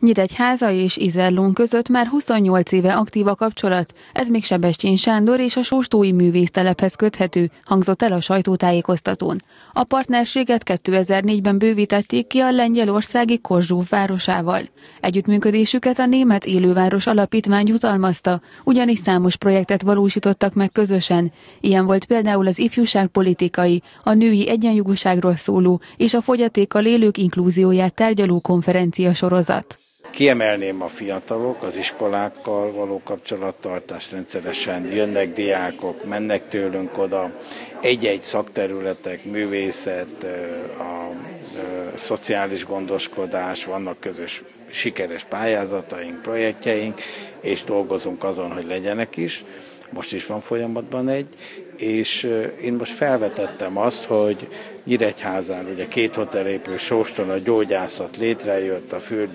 Nyíregyháza és Iserlohn között már 28 éve aktív a kapcsolat, ez még Sebestyén Sándor és a sóstói művésztelephez köthető, hangzott el a sajtótájékoztatón. A partnerséget 2004-ben bővítették ki a lengyelországi Chorzów városával. Együttműködésüket a Német Élőváros Alapítvány jutalmazta, ugyanis számos projektet valósítottak meg közösen. Ilyen volt például az ifjúságpolitikai, a női egyenjogúságról szóló és a fogyatékkal élők inklúzióját tárgyaló konferencia sorozat. Kiemelném a fiatalok, az iskolákkal való kapcsolattartást rendszeresen, jönnek diákok, mennek tőlünk oda, egy-egy szakterületek, művészet, a szociális gondoskodás, vannak közös sikeres pályázataink, projektjeink, és dolgozunk azon, hogy legyenek is. Most is van folyamatban egy, és én most felvetettem azt, hogy Nyíregyházán, ugye 2 hotel épül, Sóston a gyógyászat létrejött, a fürdő.